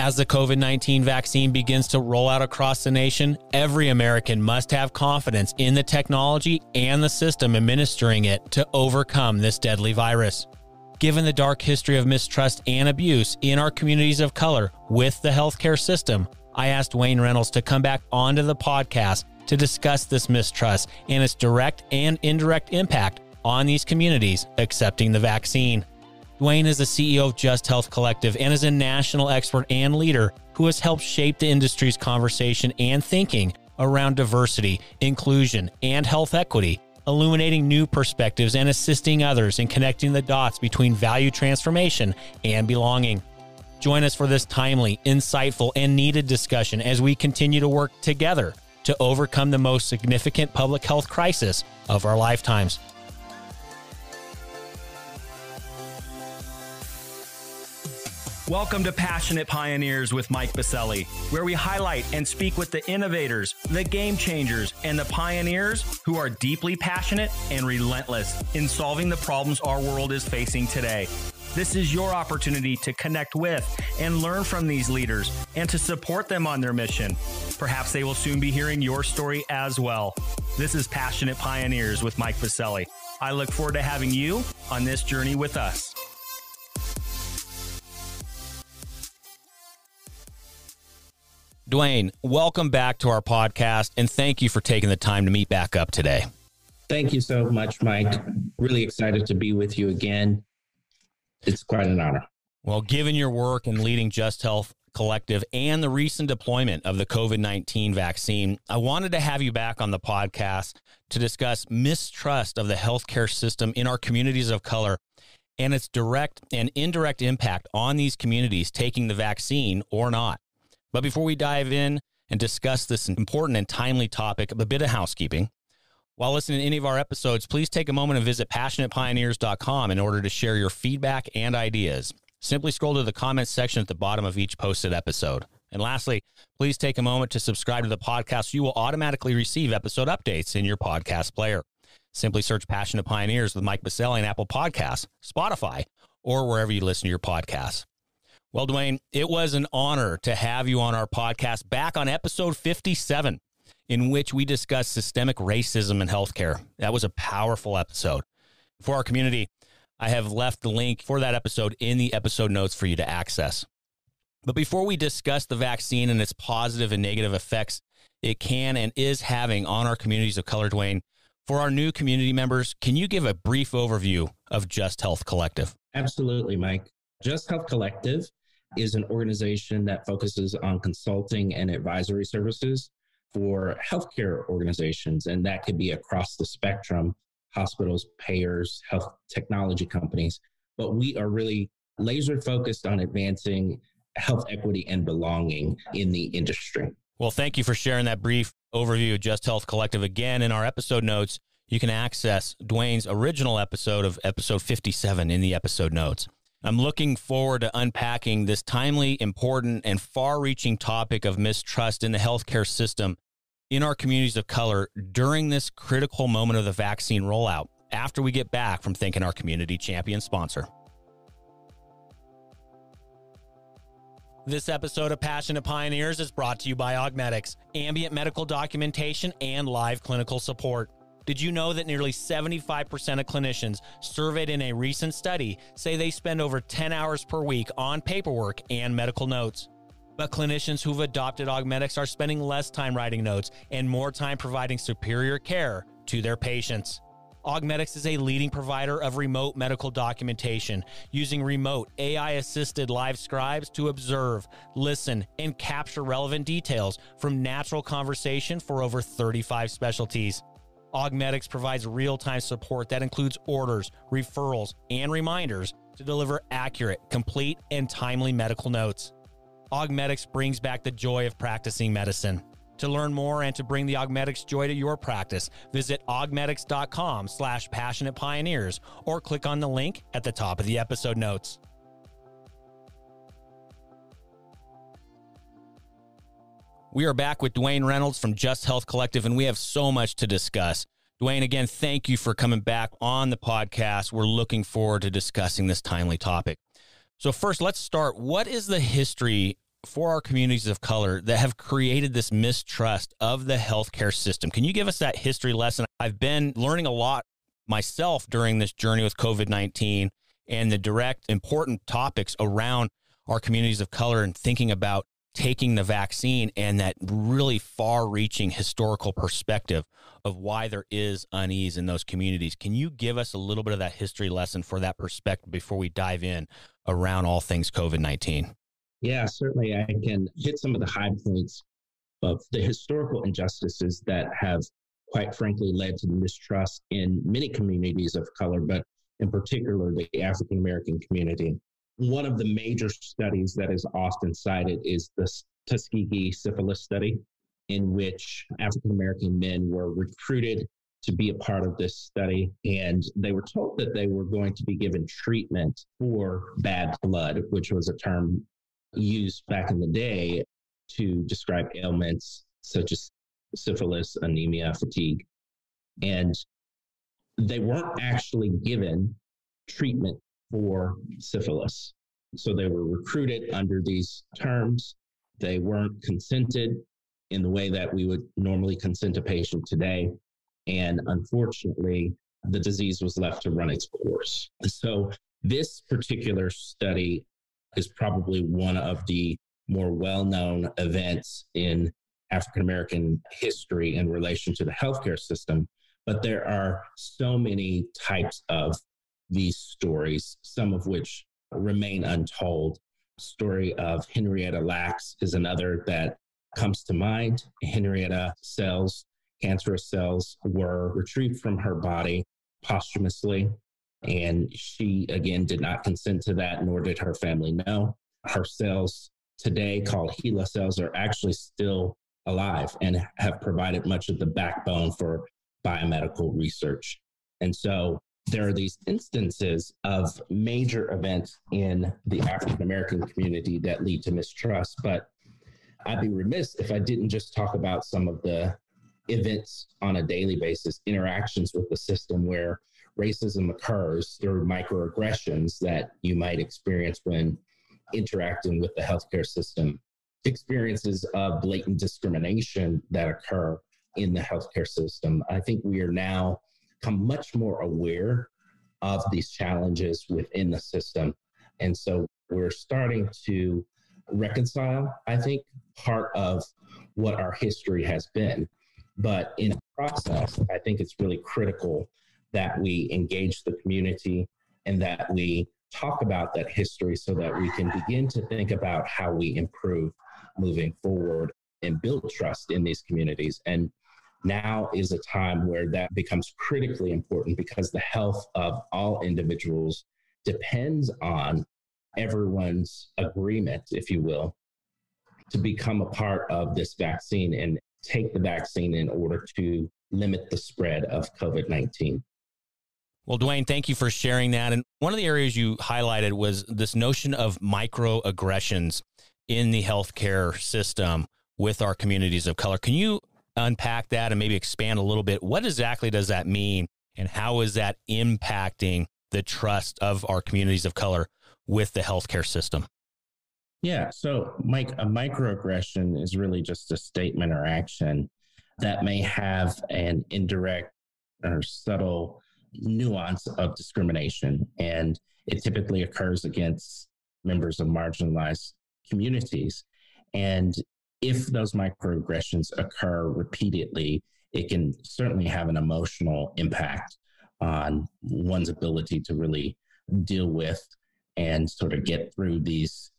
As the COVID-19 vaccine begins to roll out across the nation, every American must have confidence in the technology and the system administering it to overcome this deadly virus. Given the dark history of mistrust and abuse in our communities of color with the healthcare system, I asked Duane Reynolds to come back onto the podcast to discuss this mistrust and its direct and indirect impact on these communities accepting the vaccine. Duane is the CEO of Just Health Collective and is a national expert and leader who has helped shape the industry's conversation and thinking around diversity, inclusion, and health equity, illuminating new perspectives and assisting others in connecting the dots between value transformation and belonging. Join us for this timely, insightful, and needed discussion as we continue to work together to overcome the most significant public health crisis of our lifetimes. Welcome to Passionate Pioneers with Mike Biselli, where we highlight and speak with the innovators, the game changers, and the pioneers who are deeply passionate and relentless in solving the problems our world is facing today. This is your opportunity to connect with and learn from these leaders and to support them on their mission. Perhaps they will soon be hearing your story as well. This is Passionate Pioneers with Mike Biselli. I look forward to having you on this journey with us. Duane, welcome back to our podcast, and thank you for taking the time to meet back up today. Thank you so much, Mike. Really excited to be with you again. It's quite an honor. Well, given your work in leading Just Health Collective and the recent deployment of the COVID-19 vaccine, I wanted to have you back on the podcast to discuss mistrust of the healthcare system in our communities of color and its direct and indirect impact on these communities taking the vaccine or not. But before we dive in and discuss this important and timely topic, a bit of housekeeping. While listening to any of our episodes, please take a moment and visit passionatepioneers.com in order to share your feedback and ideas. Simply scroll to the comments section at the bottom of each posted episode. And lastly, please take a moment to subscribe to the podcast. You will automatically receive episode updates in your podcast player. Simply search Passionate Pioneers with Mike Biselli on Apple Podcasts, Spotify, or wherever you listen to your podcasts. Well, Duane, it was an honor to have you on our podcast back on episode 57, in which we discussed systemic racism in healthcare. That was a powerful episode. For our community, I have left the link for that episode in the episode notes for you to access. But before we discuss the vaccine and its positive and negative effects it can and is having on our communities of color, Duane, for our new community members, can you give a brief overview of Just Health Collective? Absolutely, Mike. Just Health Collective is an organization that focuses on consulting and advisory services for healthcare organizations, and that could be across the spectrum: hospitals, payers, health technology companies. But we are really laser focused on advancing health equity and belonging in the industry. Well, thank you for sharing that brief overview of Just Health Collective. Again, in our episode notes, you can access Duane's original episode of episode 57 in the episode notes. I'm looking forward to unpacking this timely, important, and far-reaching topic of mistrust in the healthcare system in our communities of color during this critical moment of the vaccine rollout after we get back from thanking our community champion sponsor. This episode of Passionate Pioneers is brought to you by Augmedix, ambient medical documentation and live clinical support. Did you know that nearly 75% of clinicians surveyed in a recent study say they spend over 10 hours per week on paperwork and medical notes? But clinicians who've adopted Augmedix are spending less time writing notes and more time providing superior care to their patients. Augmedix is a leading provider of remote medical documentation, using remote AI-assisted live scribes to observe, listen, and capture relevant details from natural conversation for over 35 specialties. Augmedix provides real-time support that includes orders, referrals, and reminders to deliver accurate, complete, and timely medical notes. Augmedix brings back the joy of practicing medicine. To learn more and to bring the Augmedix joy to your practice, visit augmedix.com/passionatepioneers or click on the link at the top of the episode notes. We are back with Duane Reynolds from Just Health Collective, and we have so much to discuss. Duane, again, thank you for coming back on the podcast. We're looking forward to discussing this timely topic. So first, let's start. What is the history for our communities of color that have created this mistrust of the healthcare system. Can you give us that history lesson? I've been learning a lot myself during this journey with COVID-19 and the direct important topics around our communities of color and thinking about taking the vaccine and that really far-reaching historical perspective of why there is unease in those communities. Can you give us a little bit of that history lesson for that perspective before we dive in around all things COVID-19? Yeah, certainly I can hit some of the high points of the historical injustices that have, quite frankly, led to the mistrust in many communities of color, but in particular, the African-American community. One of the major studies that is often cited is the Tuskegee Syphilis Study, in which African-American men were recruited to be a part of this study, and they were told that they were going to be given treatment for bad blood, which was a term used back in the day to describe ailments such as syphilis, anemia, fatigue. And they weren't actually given treatment for syphilis. So they were recruited under these terms. They weren't consented in the way that we would normally consent a patient today. And unfortunately, the disease was left to run its course. So this particular study is probably one of the more well-known events in African-American history in relation to the healthcare system. But there are so many types of these stories, some of which remain untold. The story of Henrietta Lacks is another that comes to mind. Henrietta cells, cancerous cells, were retrieved from her body posthumously, and she, again, did not consent to that, nor did her family know. Her cells today, called HeLa cells, are actually still alive and have provided much of the backbone for biomedical research. And so there are these instances of major events in the African-American community that lead to mistrust, but I'd be remiss if I didn't just talk about some of the events on a daily basis, interactions with the system where racism occurs through microaggressions that you might experience when interacting with the healthcare system, experiences of blatant discrimination that occur in the healthcare system. I think we are now become much more aware of these challenges within the system. And so we're starting to reconcile, I think, part of what our history has been. But in the process, I think it's really critical that we engage the community and that we talk about that history so that we can begin to think about how we improve moving forward and build trust in these communities. And now is a time where that becomes critically important because the health of all individuals depends on everyone's agreement, if you will, to become a part of this vaccine and take the vaccine in order to limit the spread of COVID-19. Well, Duane, thank you for sharing that. And one of the areas you highlighted was this notion of microaggressions in the healthcare system with our communities of color. Can you unpack that and maybe expand a little bit? What exactly does that mean, and how is that impacting the trust of our communities of color with the healthcare system? Yeah, so Mike, a microaggression is really just a statement or action that may have an indirect or subtle nuance of discrimination, and it typically occurs against members of marginalized communities. And if those microaggressions occur repeatedly, it can certainly have an emotional impact on one's ability to really deal with and sort of get through these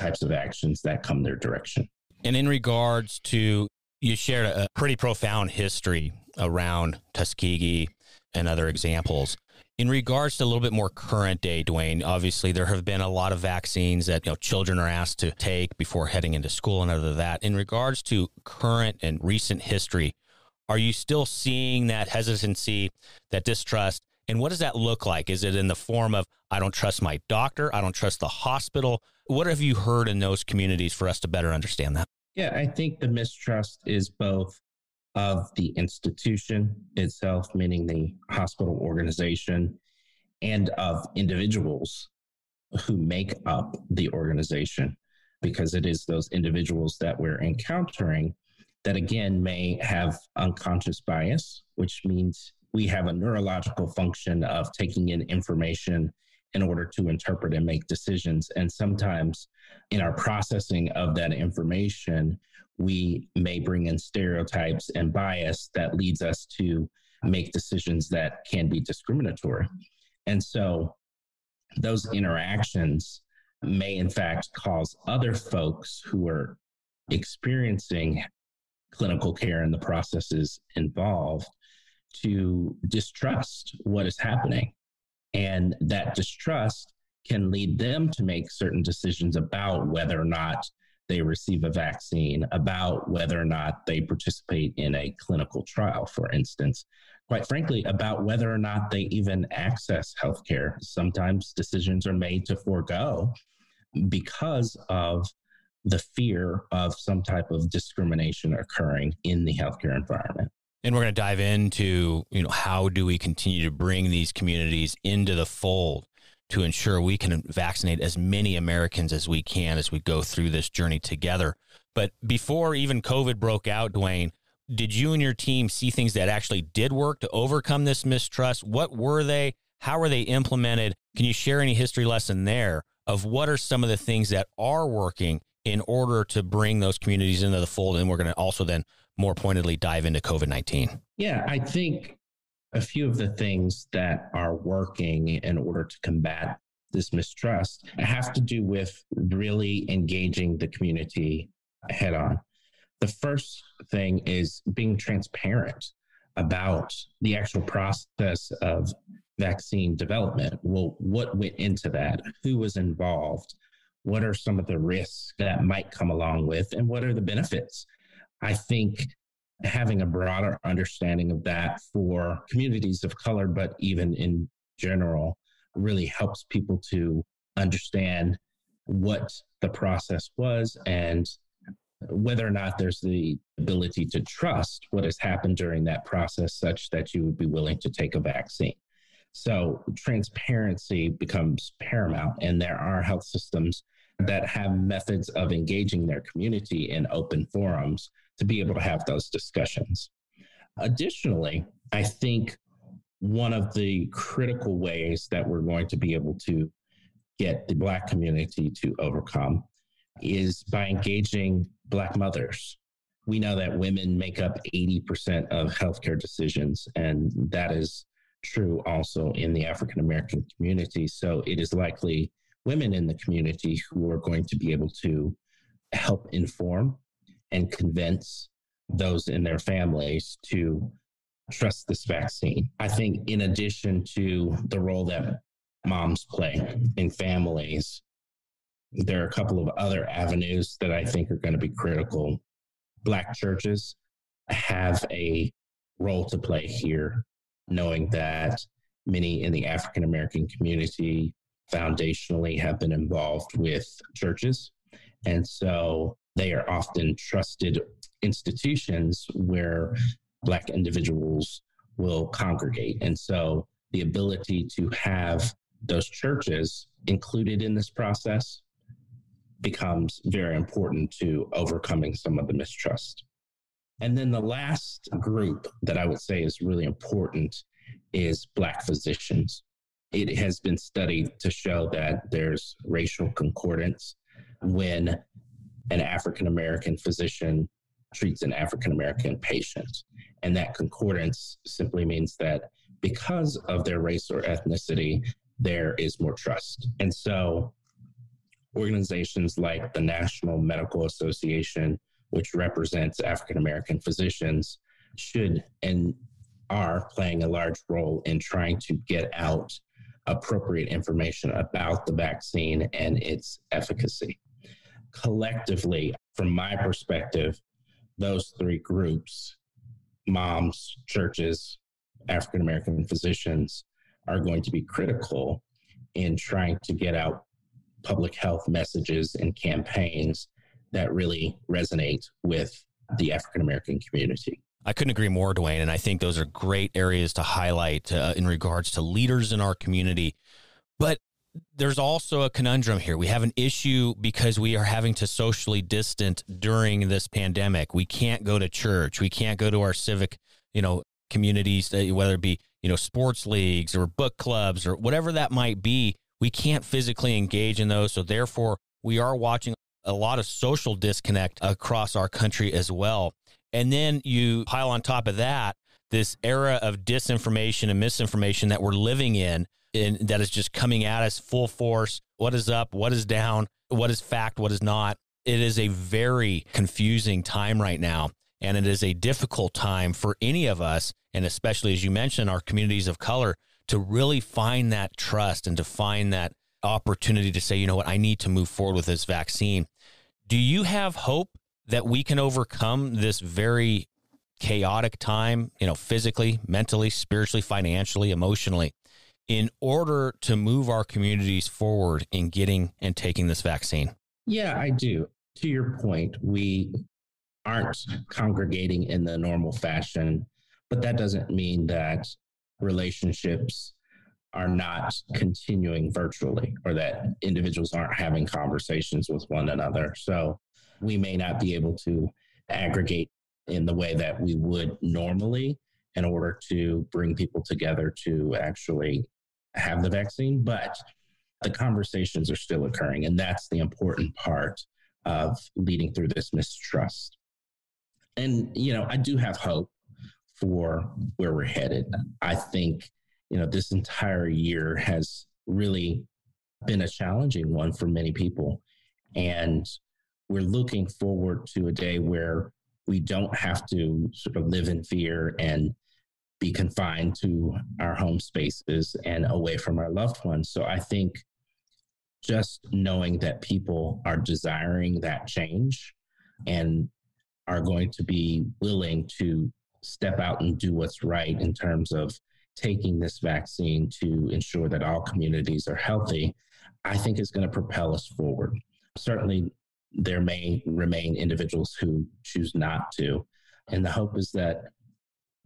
types of actions that come their direction. And in regards to, you shared a pretty profound history around Tuskegee and other examples. In regards to a little bit more current day, Duane, obviously there have been a lot of vaccines that children are asked to take before heading into school and other than that. In regards to current and recent history, are you still seeing that hesitancy, that distrust? And what does that look like? Is it in the form of, I don't trust my doctor, I don't trust the hospital? What have you heard in those communities for us to better understand that? Yeah, I think the mistrust is both of the institution itself, meaning the hospital organization, and of individuals who make up the organization. because it is those individuals that we're encountering that, again, may have unconscious bias, which means we have a neurological function of taking in information in order to interpret and make decisions. And sometimes in our processing of that information, we may bring in stereotypes and bias that leads us to make decisions that can be discriminatory. And so those interactions may in fact cause other folks who are experiencing clinical care and the processes involved to distrust what is happening. And that distrust can lead them to make certain decisions about whether or not they receive a vaccine, about whether or not they participate in a clinical trial, for instance. Quite frankly, about whether or not they even access healthcare. Sometimes decisions are made to forego because of the fear of some type of discrimination occurring in the healthcare environment. And we're going to dive into, how do we continue to bring these communities into the fold to ensure we can vaccinate as many Americans as we can as we go through this journey together. But before even COVID broke out, Duane, did you and your team see things that actually did work to overcome this mistrust? What were they? How were they implemented? Can you share any history lesson there of what are some of the things that are working in order to bring those communities into the fold? And we're going to also then more pointedly dive into COVID-19. Yeah, I think a few of the things that are working in order to combat this mistrust have to do with really engaging the community head on. The first thing is being transparent about the actual process of vaccine development. Well, what went into that? Who was involved? What are some of the risks that might come along with, and what are the benefits? I think having a broader understanding of that for communities of color, but even in general, really helps people to understand what the process was and whether or not there's the ability to trust what has happened during that process such that you would be willing to take a vaccine. So transparency becomes paramount, and there are health systems that have methods of engaging their community in open forums to be able to have those discussions. Additionally, I think one of the critical ways that we're going to be able to get the Black community to overcome is by engaging Black mothers. We know that women make up 80% of healthcare decisions, and that is true also in the African American community. So it is likely women in the community who are going to be able to help inform and convince those in their families to trust this vaccine. I think in addition to the role that moms play in families, there are a couple of other avenues that I think are going to be critical. Black churches have a role to play here, knowing that many in the African American community foundationally have been involved with churches. And so they are often trusted institutions where Black individuals will congregate. And so the ability to have those churches included in this process becomes very important to overcoming some of the mistrust. And then the last group that I would say is really important is Black physicians. It has been studied to show that there's racial concordance when an African American physician treats an African American patient. And that concordance simply means that because of their race or ethnicity, there is more trust. And so organizations like the National Medical Association, which represents African American physicians, should and are playing a large role in trying to get out appropriate information about the vaccine and its efficacy. Collectively, from my perspective, those three groups, moms, churches, African American physicians, are going to be critical in trying to get out public health messages and campaigns that really resonate with the African American community. I couldn't agree more, Duane, and I think those are great areas to highlight in regards to leaders in our community. But there's also a conundrum here. We have an issue because we are having to socially distance during this pandemic. We can't go to church. We can't go to our civic, communities, whether it be, sports leagues or book clubs or whatever that might be. We can't physically engage in those. So therefore, we are watching a lot of social disconnect across our country as well. And then you pile on top of that this era of disinformation and misinformation that we're living in, and that is just coming at us full force. What is up? What is down? What is fact? What is not? It is a very confusing time right now. And it is a difficult time for any of us, and especially, as you mentioned, our communities of color, to really find that trust and to find that opportunity to say, you know what, I need to move forward with this vaccine. Do you have hope that we can overcome this very chaotic time, physically, mentally, spiritually, financially, emotionally, in order to move our communities forward in getting and taking this vaccine? Yeah, I do. To your point, we aren't congregating in the normal fashion, but that doesn't mean that relationships are not continuing virtually or that individuals aren't having conversations with one another. So we may not be able to aggregate in the way that we would normally in order to bring people together to actually have the vaccine, but the conversations are still occurring. And that's the important part of leading through this mistrust. And, I do have hope for where we're headed. I think, this entire year has really been a challenging one for many people. And we're looking forward to a day where we don't have to sort of live in fear and be confined to our home spaces and away from our loved ones. So I think just knowing that people are desiring that change and are going to be willing to step out and do what's right in terms of taking this vaccine to ensure that all communities are healthy, I think is going to propel us forward. Certainly, there may remain individuals who choose not to. And the hope is that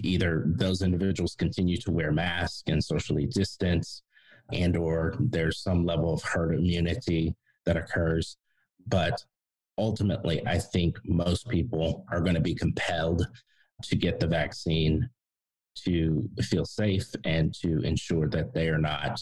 either those individuals continue to wear masks and socially distance, and or there's some level of herd immunity that occurs. But ultimately, I think most people are going to be compelled to get the vaccine to feel safe and to ensure that they are not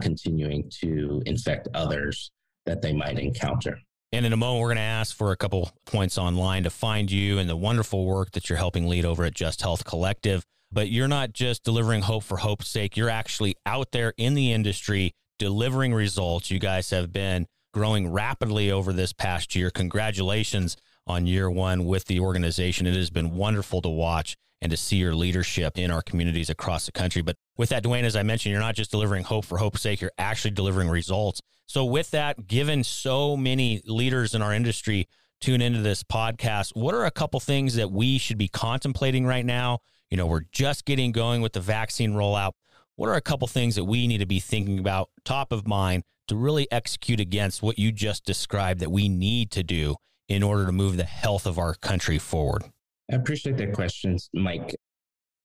continuing to infect others that they might encounter. And in a moment, we're going to ask for a couple points online to find you and the wonderful work that you're helping lead over at Just Health Collective. But you're not just delivering hope for hope's sake. You're actually out there in the industry delivering results. You guys have been growing rapidly over this past year. Congratulations on year one with the organization. It has been wonderful to watch and to see your leadership in our communities across the country. But with that, Duane, as I mentioned, you're not just delivering hope for hope's sake, you're actually delivering results. So with that, given so many leaders in our industry tune into this podcast, what are a couple things that we should be contemplating right now? We're just getting going with the vaccine rollout. What are a couple things that we need to be thinking about top of mind to really execute against what you just described that we need to do in order to move the health of our country forward? I appreciate that question, Mike.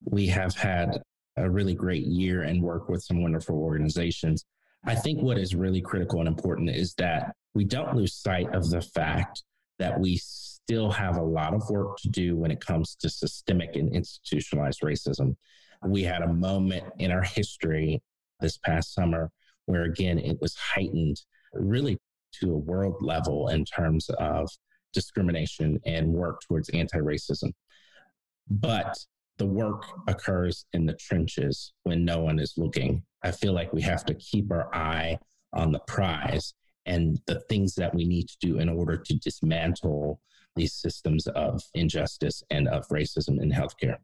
We have had a really great year and work with some wonderful organizations. I think what is really critical and important is that we don't lose sight of the fact that we still have a lot of work to do when it comes to systemic and institutionalized racism. We had a moment in our history this past summer where, again, it was heightened really to a world level in terms of discrimination and work towards anti-racism. But the work occurs in the trenches when no one is looking. I feel like we have to keep our eye on the prize and the things that we need to do in order to dismantle these systems of injustice and of racism in healthcare.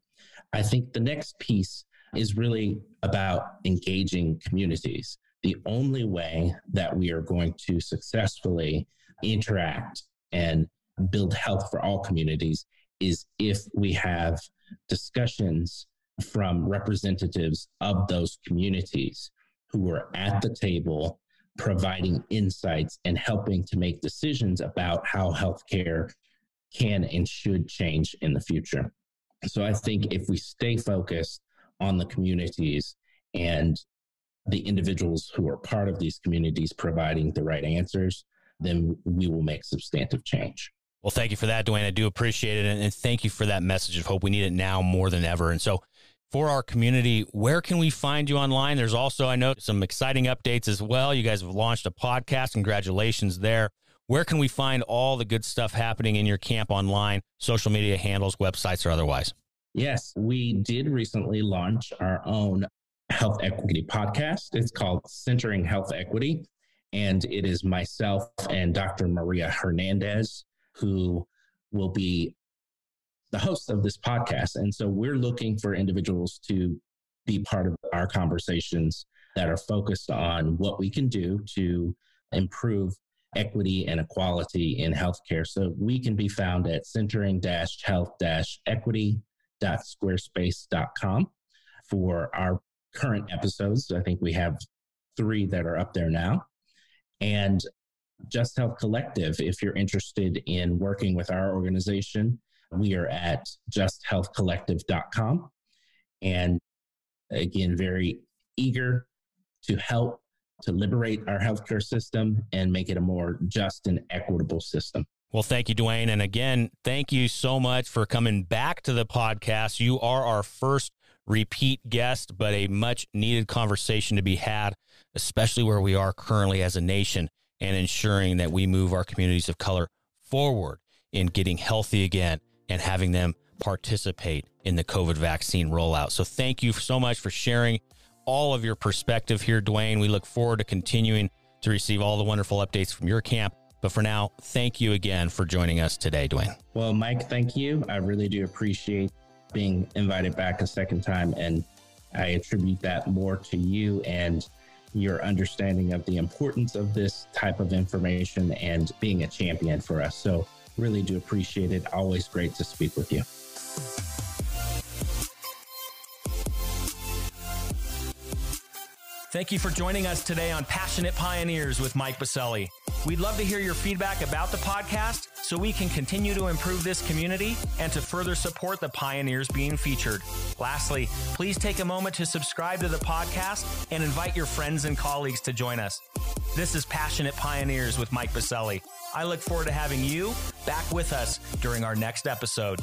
I think the next piece is really about engaging communities. The only way that we are going to successfully interact and build health for all communities is if we have discussions from representatives of those communities who are at the table providing insights and helping to make decisions about how healthcare can and should change in the future. So I think if we stay focused on the communities and the individuals who are part of these communities providing the right answers, then we will make substantive change. Well, thank you for that, Duane. I do appreciate it. And thank you for that message of hope. We need it now more than ever. And so for our community, where can we find you online? There's also, I know, some exciting updates as well. You guys have launched a podcast. Congratulations there. Where can we find all the good stuff happening in your camp online, social media handles, websites, or otherwise? Yes, we did recently launch our own health equity podcast. It's called Centering Health Equity, and it is myself and Dr. Maria Hernandez who will be the host of this podcast. And so we're looking for individuals to be part of our conversations that are focused on what we can do to improve equity and equality in healthcare. So we can be found at centering-health-equity.squarespace.com for our current episodes. I think we have 3 that are up there now. And Just Health Collective, if you're interested in working with our organization, we are at justhealthcollective.com. And again, very eager to help to liberate our healthcare system and make it a more just and equitable system. Well, thank you, Duane. And again, thank you so much for coming back to the podcast. You are our first repeat guest, but a much needed conversation to be had, especially where we are currently as a nation and ensuring that we move our communities of color forward in getting healthy again and having them participate in the COVID vaccine rollout. So thank you so much for sharing all of your perspective here, Duane. We look forward to continuing to receive all the wonderful updates from your camp. But for now, thank you again for joining us today, Duane. Well, Mike, thank you. I really do appreciate being invited back a second time. And I attribute that more to you and your understanding of the importance of this type of information and being a champion for us. So really do appreciate it. Always great to speak with you. Thank you for joining us today on Passionate Pioneers with Mike Biselli. We'd love to hear your feedback about the podcast so we can continue to improve this community and to further support the pioneers being featured. Lastly, please take a moment to subscribe to the podcast and invite your friends and colleagues to join us. This is Passionate Pioneers with Mike Biselli. I look forward to having you back with us during our next episode.